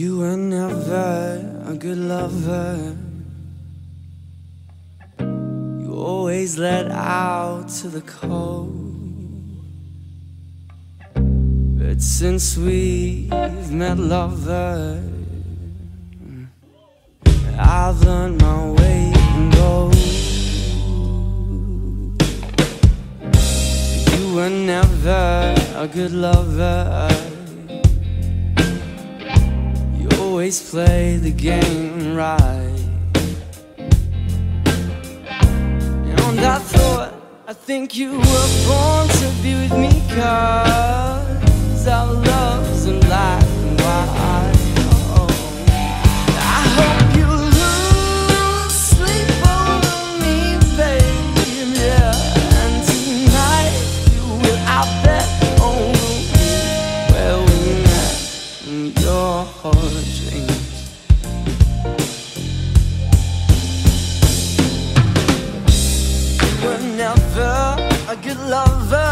You were never a good lover. You always let out to the cold. But since we've met, lover, I've learned my way and go. You were never a good lover. Always play the game right. And I thought, I think you were born to be with me, 'cause our love's in black and white. Oh, I hope you lose sleep over me, baby, yeah. And tonight you will out there on the way where we met in your heart. A good lover.